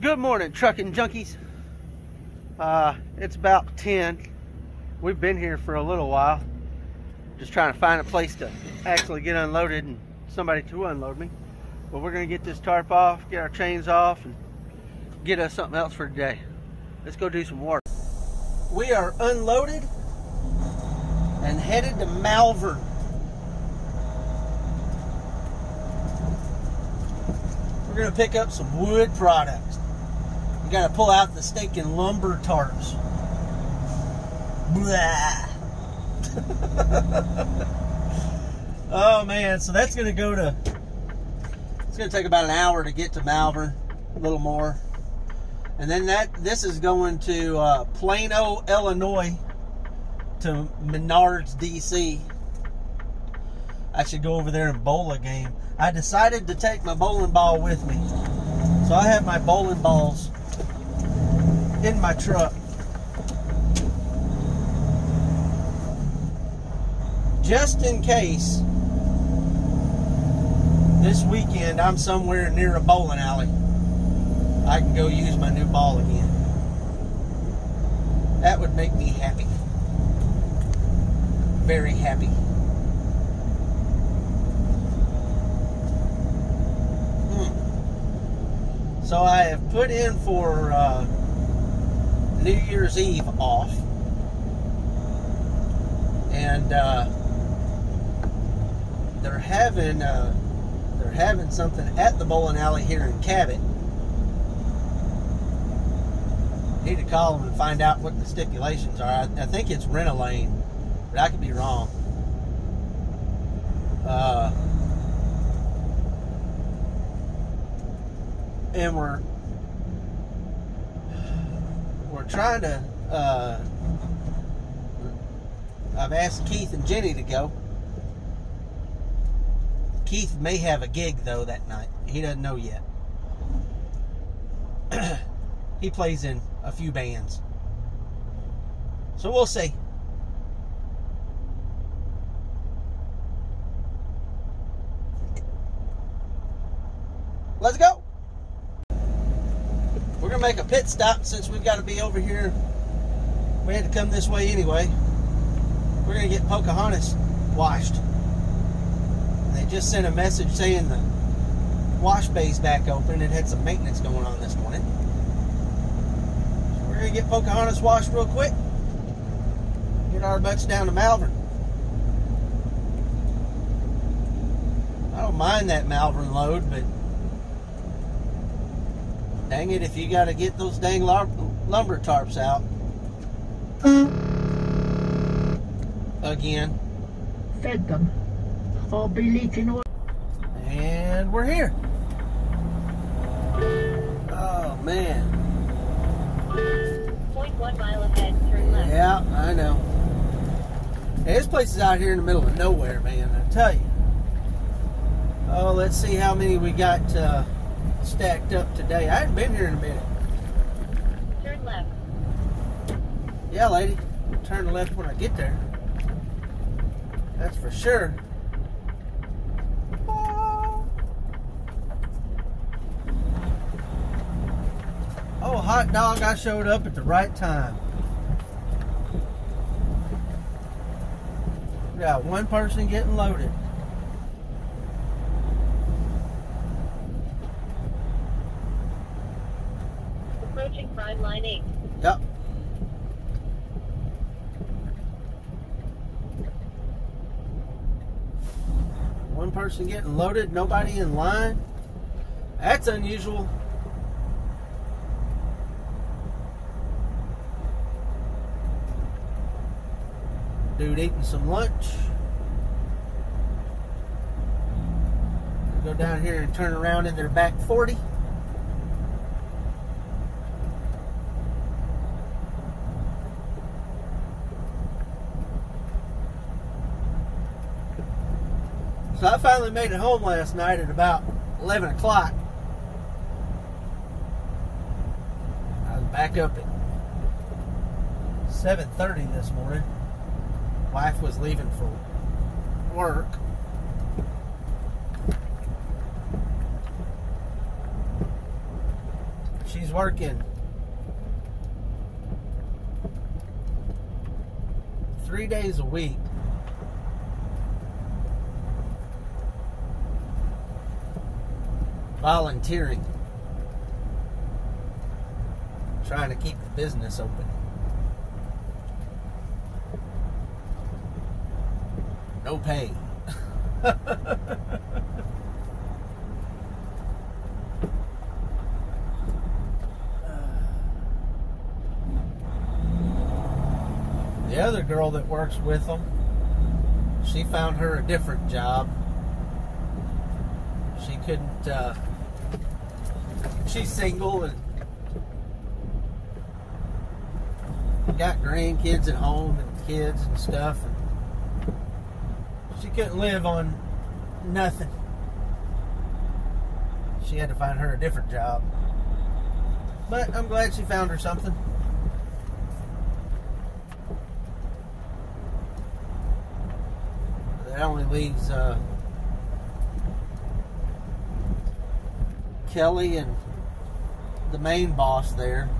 Good morning, trucking junkies. It's about 10. We've been here for a little while, just trying to find a place to actually get unloaded and somebody to unload me. But we're gonna get this tarp off, get our chains off, and get us something else for today. Let's go do some work. We are unloaded and headed to Malvern. We're gonna pick up some wood products. We gotta pull out the stinking lumber tarps. Blah. Oh man, so that's gonna go to, it's gonna take about an hour to get to Malvern, a little more. And then this is going to Plano, Illinois to Menards DC. I should go over there and bowl a game. I decided to take my bowling ball with me. So I have my bowling balls in my truck. Just in case this weekend I'm somewhere near a bowling alley, I can go use my new ball again. That would make me happy. Very happy. So I have put in for New Year's Eve off, and they're having something at the bowling alley here in Cabot. Need to call them and find out what the stipulations are. I think it's rent a lane, but I could be wrong. And we're trying to, I've asked Keith and Jenny to go. Keith may have a gig though that night. He doesn't know yet. He plays in a few bands. So we'll see. Let's go. We're gonna make a pit stop since we've got to be over here. We had to come this way anyway. We're gonna get Pocahontas washed. And they just sent a message saying the wash bay's back open. It had some maintenance going on this morning. So we're gonna get Pocahontas washed real quick. Get our butts down to Malvern. I don't mind that Malvern load, but dang it, if you gotta get those dang lumber tarps out. Again. Fed them. I'll be leaking oil. And we're here. Oh, man. 0.1 mile ahead, turn left. Yeah, I know. Hey, this place is out here in the middle of nowhere, man, I tell you. Oh, let's see how many we got, stacked up today. I haven't been here in a minute. Turn left. Yeah, lady. I'll turn left when I get there. That's for sure. Oh, hot dog. I showed up at the right time. We got one person getting loaded. Approaching Prime Lining. Yep. One person getting loaded, nobody in line. That's unusual. Dude eating some lunch. Go down here and turn around in their back 40. So I finally made it home last night at about 11 o'clock. I was back up at 7:30 this morning. Wife was leaving for work. She's He's working. 3 days a week. Volunteering. Trying to keep the business open. No pay. The other girl that works with them, she found her a different job. She couldn't, she's single and got grandkids at home and kids and stuff. She couldn't live on nothing. She had to find her a different job. But I'm glad she found her something. That only leaves Kelly and the main boss there.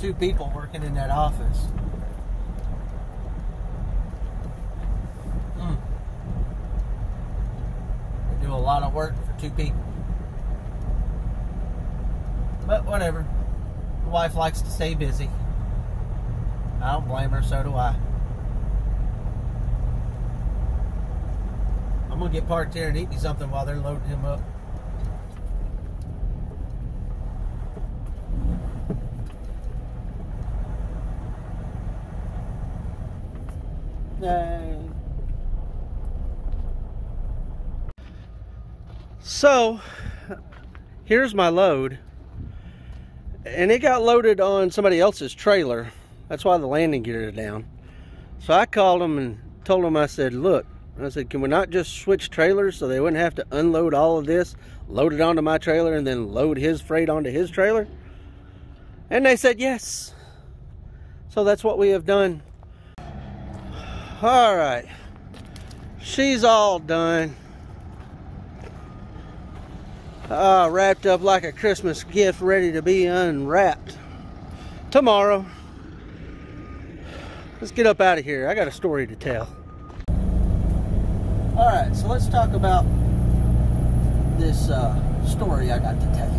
Two people working in that office. They do a lot of work for two people. But whatever. The wife likes to stay busy. I don't blame her, so do I. I'm going to get parked here and eat me something while they're loading him up. Yay. So, here's my load. And it got loaded on somebody else's trailer. That's why the landing gear is down. So I called them and told them, I said, look. I said, can we not just switch trailers so they wouldn't have to unload all of this, load it onto my trailer, and then load his freight onto his trailer? And they said yes. So that's what we have done. All right. She's all done. Wrapped up like a Christmas gift, ready to be unwrapped tomorrow. Let's get up out of here. I got a story to tell. Alright, so let's talk about this story I got to tell you.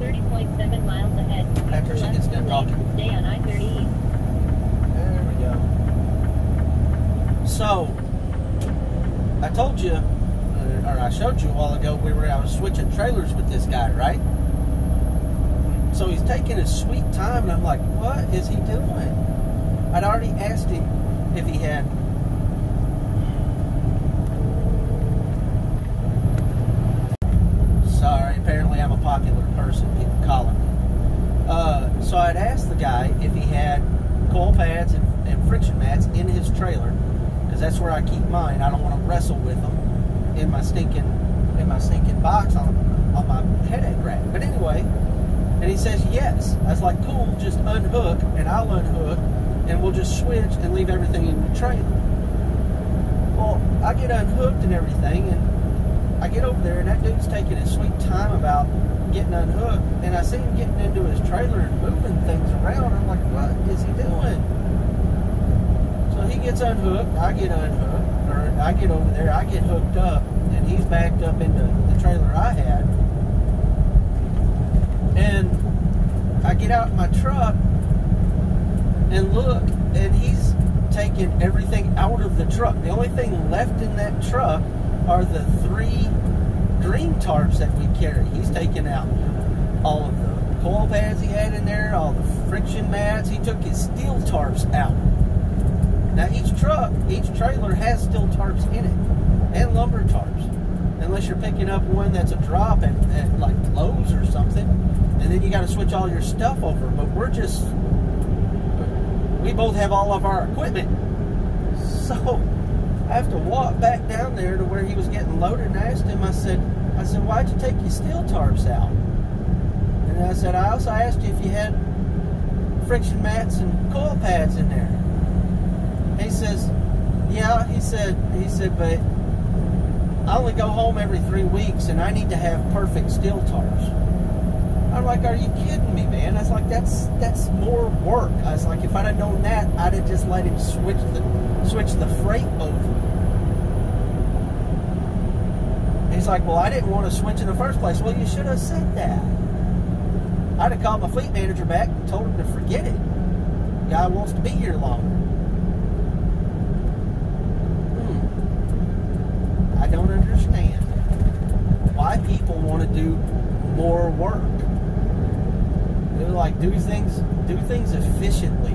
30.7 miles ahead. After she gets done talking. Stay on I-30. There we go. So, I told you, or I showed you a while ago, I was switching trailers with this guy, right? So he's taking his sweet time, and I'm like, what is he doing? I'd already asked him if he had... Sorry, apparently I'm a popular person, people calling me. So I'd asked the guy if he had coil pads and friction mats in his trailer, because that's where I keep mine. I don't want to wrestle with them in my stinking box on my headache rack. But anyway, and he says yes. I was like, cool, just unhook, and I'll unhook, and we'll just switch and leave everything in the trailer. Well, I get unhooked and everything, and I get over there and that dude's taking his sweet time about getting unhooked, and I see him getting into his trailer and moving things around. I'm like, what is he doing? So he gets unhooked, I get unhooked, or I get over there, I get hooked up, and he's backed up into the trailer I had. And I get out my truck and look, and he's taking everything out of the truck. The only thing left in that truck are the three green tarps that we carry. He's taken out all of the coil pads he had in there, all the friction mats. He took his steel tarps out. Now each trailer has steel tarps in it, and lumber tarps, unless you're picking up one that's a drop at like Lowe's or something, and then you got to switch all your stuff over. But we both have all of our equipment, so I have to walk back down there to where he was getting loaded, and I asked him, I said, why'd you take your steel tarps out? And I said, I also asked you if you had friction mats and coil pads in there. He says, yeah, he said, but I only go home every 3 weeks, and I need to have perfect steel tarps. I'm like, are you kidding me, man? I was like, that's more work. I was like, if I'd have known that, I'd have just let him switch the freight over. And he's like, well, I didn't want to switch in the first place. Well, you should have said that. I'd have called my fleet manager back and told him to forget it. Guy wants to be here longer. I don't understand why people want to do more work. They're like, do things efficiently.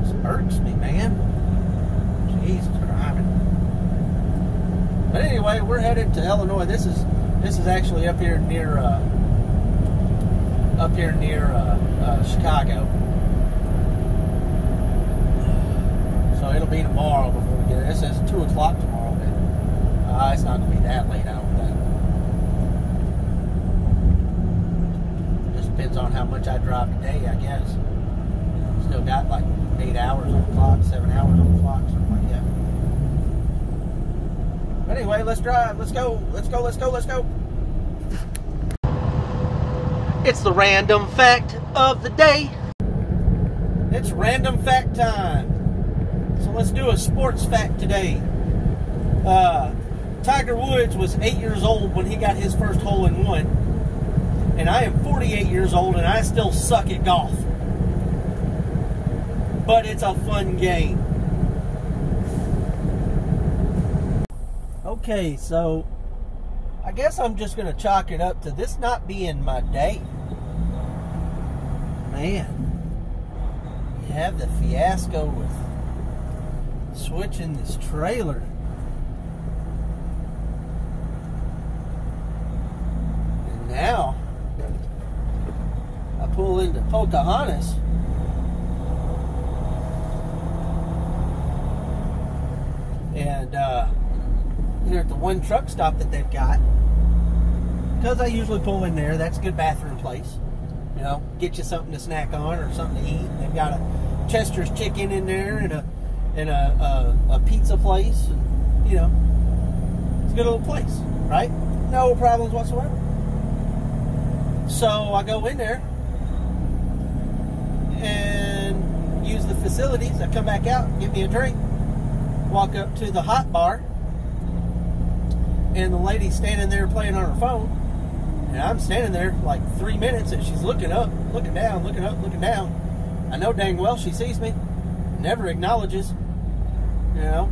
Just irks me, man. Jesus Christ. But anyway, we're headed to Illinois. This is actually up here near Chicago. So it'll be tomorrow before we get it. It says 2 o'clock tomorrow, but it's not gonna be that late, I don't think. Just depends on how much I drive today, I guess. Still got like 8 hours on the clock, 7 hours on the clock, something like that. But anyway, let's drive. Let's go. It's the random fact of the day. It's random fact time. So let's do a sports fact today. Tiger Woods was 8 years old when he got his first hole-in-one. And I am 48 years old and I still suck at golf. But it's a fun game. Okay, so I guess I'm just going to chalk it up to this not being my day. Man, you have the fiasco with switching this trailer. And now, I pull into Pocahontas. And, they're at the one truck stop that they've got. Because I usually pull in there, that's a good bathroom place. You know, get you something to snack on or something to eat. And they've got a Chester's Chicken in there and a pizza place. And, you know, it's a good little place, right? No problems whatsoever. So I go in there and use the facilities. I come back out, get me a drink, walk up to the hot bar, and the lady's standing there playing on her phone. And I'm standing there like 3 minutes and she's looking up, looking down, looking up, looking down. I know dang well she sees me, never acknowledges, you know,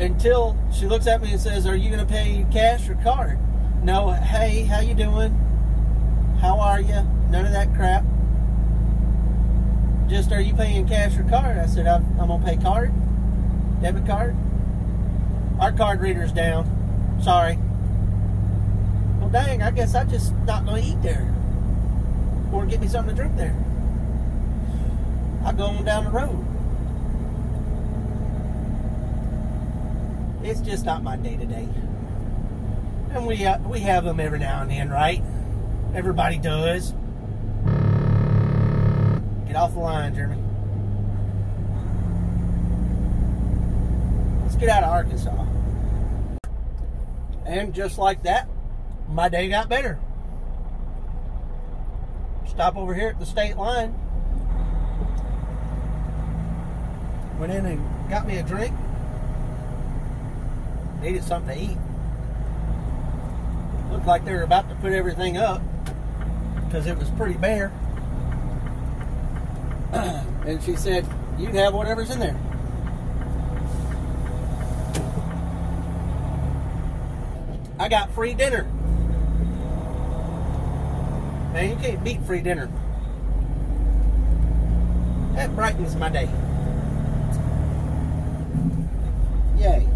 until she looks at me and says, are you going to pay cash or card? No, hey, how you doing? How are you? None of that crap. Just, are you paying cash or card? I said, I'm going to pay card, debit card. Our card reader's down. Sorry. Well, dang, I guess I'm just not going to eat there. Or get me something to drink there. I go on down the road. It's just not my day today. And we have them every now and then, right? Everybody does. Get off the line, Jeremy. Let's get out of Arkansas. And just like that, my day got better. Stop over here at the state line. Went in and got me a drink. Needed something to eat. Looked like they were about to put everything up because it was pretty bare. And she said, you can have whatever's in there. I got free dinner. Man, you can't beat free dinner. That brightens my day. Yay.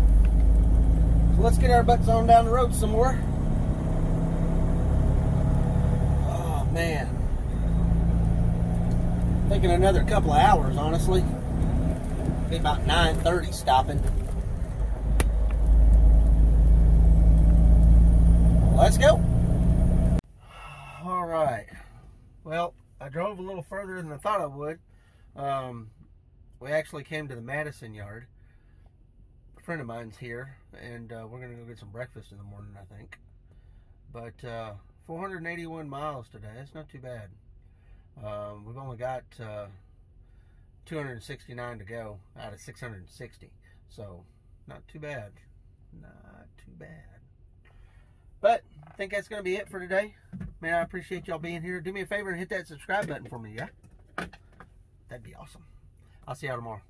So let's get our butts on down the road some more. Oh, man. Thinking another couple of hours, honestly. Be about 9:30 stopping. Let's go. All right. Well, I drove a little further than I thought I would. We actually came to the Madison yard friend of mine's here, and we're going to go get some breakfast in the morning, I think. But 481 miles today. That's not too bad. We've only got 269 to go out of 660. So, not too bad. Not too bad. But I think that's going to be it for today. Man, I appreciate y'all being here. Do me a favor and hit that subscribe button for me, yeah? That'd be awesome. I'll see y'all tomorrow.